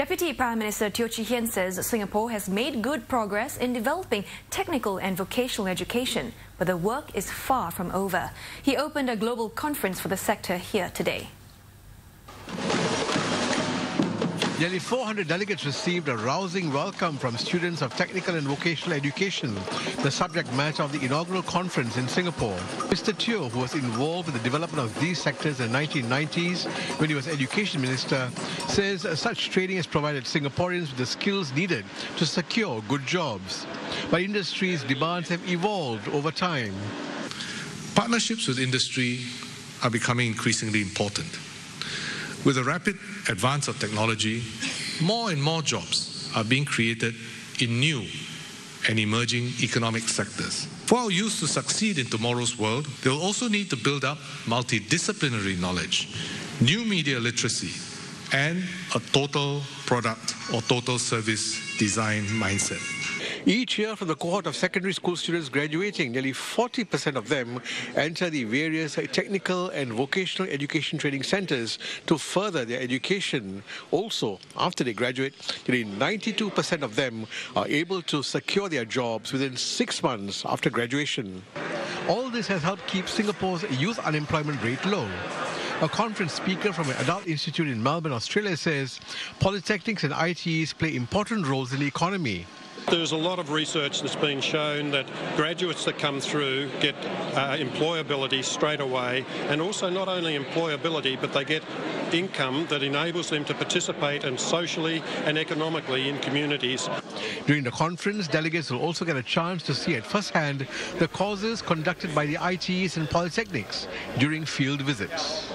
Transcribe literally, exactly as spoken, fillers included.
Deputy Prime Minister Teo Chee Hean says Singapore has made good progress in developing technical and vocational education, but the work is far from over. He opened a global conference for the sector here today. Nearly four hundred delegates received a rousing welcome from students of technical and vocational education, the subject matter of the inaugural conference in Singapore. Mister Teo, who was involved in the development of these sectors in the nineteen nineties when he was Education Minister, says such training has provided Singaporeans with the skills needed to secure good jobs. But industry's demands have evolved over time. Partnerships with industry are becoming increasingly important. With the rapid advance of technology, more and more jobs are being created in new and emerging economic sectors. For our youth to succeed in tomorrow's world, they'll also need to build up multidisciplinary knowledge, new media literacy, and a total product or total service design mindset. Each year, from the cohort of secondary school students graduating, nearly forty percent of them enter the various technical and vocational education training centres to further their education. Also, after they graduate, nearly ninety-two percent of them are able to secure their jobs within six months after graduation. All this has helped keep Singapore's youth unemployment rate low. A conference speaker from an adult institute in Melbourne, Australia, says polytechnics and I T Es play important roles in the economy. There's a lot of research that's been shown that graduates that come through get uh, employability straight away, and also not only employability, but they get income that enables them to participate and socially and economically in communities. During the conference, delegates will also get a chance to see at firsthand the courses conducted by the I T Es and polytechnics during field visits.